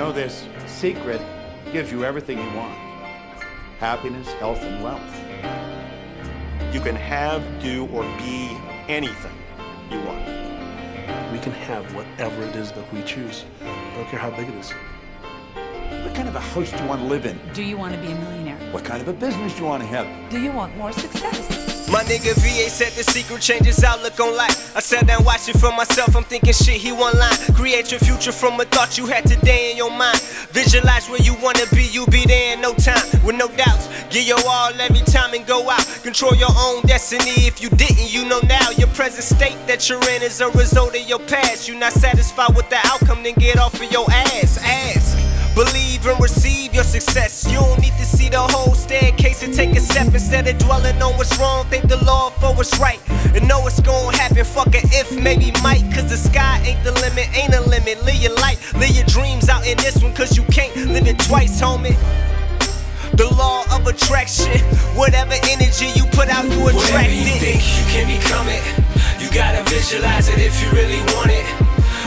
know this secret gives you everything you want. Happiness, health, and wealth. You can have, do, or be anything you want. We can have whatever it is that we choose. I don't care how big it is. What kind of a house do you want to live in? Do you want to be a millionaire? What kind of a business do you want to have? Do you want more success? My nigga VA said the secret changes outlook on life. I sat down watching for myself, I'm thinking shit, he one line. Create your future from a thought you had today in your mind. Visualize where you want to be, you'll be there in no time. With no doubts, give your all every time and go out. Control your own destiny, if you didn't, you know now. Your present state that you're in is a result of your past. You're not satisfied with the outcome, then get off of your ass. Ask. Believe and receive your success. You don't need to see the whole staircase and take a step. Instead of dwelling on what's wrong, thank the Lord for what's right. And know it's gonna happen, fuck a if, maybe might. Cause the sky ain't the limit, ain't a limit. Live your life, live your dreams out in this one. Cause you can't live it twice, homie. The law of attraction. Whatever energy you put out, you attract it. Whatever you think you can become it, you gotta visualize it if you really want it.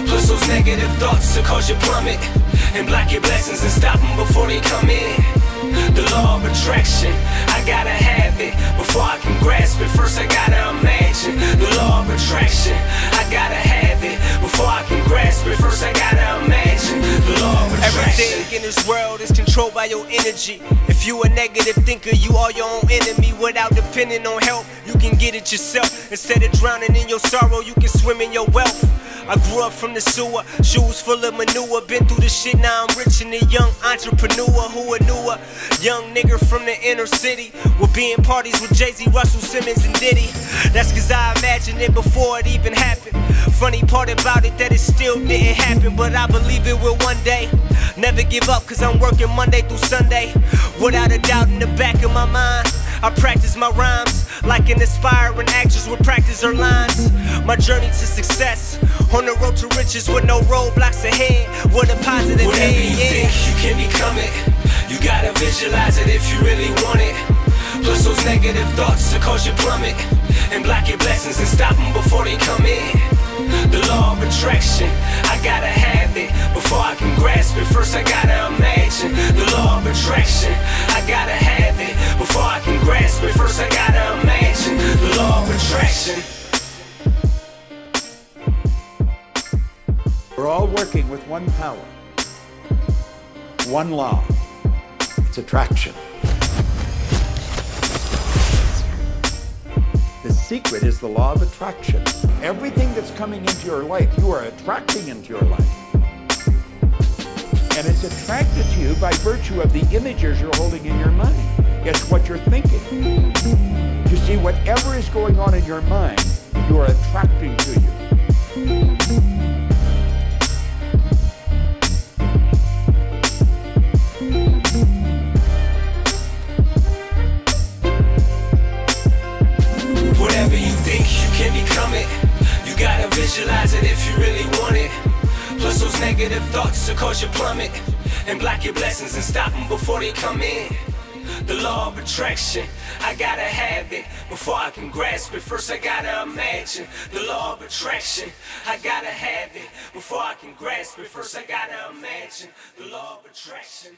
Plus those negative thoughts to cause you plummet, and block your blessings and stop them before they come in. The law of attraction, I gotta have it. Before I can grasp it, first I gotta imagine. The law of attraction, I gotta have it. Before I can grasp it, first I gotta imagine. The law of attraction. Everything in this world is controlled by your energy. If you a negative thinker, you are your own enemy. Without depending on help, you can get it yourself. Instead of drowning in your sorrow, you can swim in your wealth. I grew up from the sewer, shoes full of manure. Been through the shit, now I'm rich and a young entrepreneur. Who would knew a young nigga from the inner city would be in parties with Jay-Z, Russell Simmons, and Diddy. That's cause I imagined it before it even happened. Funny part about it, that it still didn't happen, but I believe it will one day. Never give up cause I'm working Monday through Sunday. Without a doubt in the back of my mind, I practice my rhymes like an aspiring actress would practice her lines. My journey to success, on the road to riches with no roadblocks ahead. What a positive whatever day, you yeah. Think you can become it, you gotta visualize it if you really want it. Plus those negative thoughts to cause you plummet, and block your blessings and stop them before they come in. The law of attraction, I gotta have it. Before I can grasp it, first I gotta imagine. The law of attraction, I gotta have it. Before I can grasp it, first I gotta imagine. The law of attraction. We're all working with one power, one law, it's attraction. The secret is the law of attraction. Everything that's coming into your life, you are attracting into your life. And it's attracted to you by virtue of the images you're holding in your mind. It's what you're thinking. You see, whatever is going on in your mind, you are attracting to you. Visualize it if you really want it. Plus those negative thoughts to cause you plummet, and block your blessings and stop them before they come in. The law of attraction, I gotta have it. Before I can grasp it, first I gotta imagine. The law of attraction, I gotta have it. Before I can grasp it, first I gotta imagine. The law of attraction.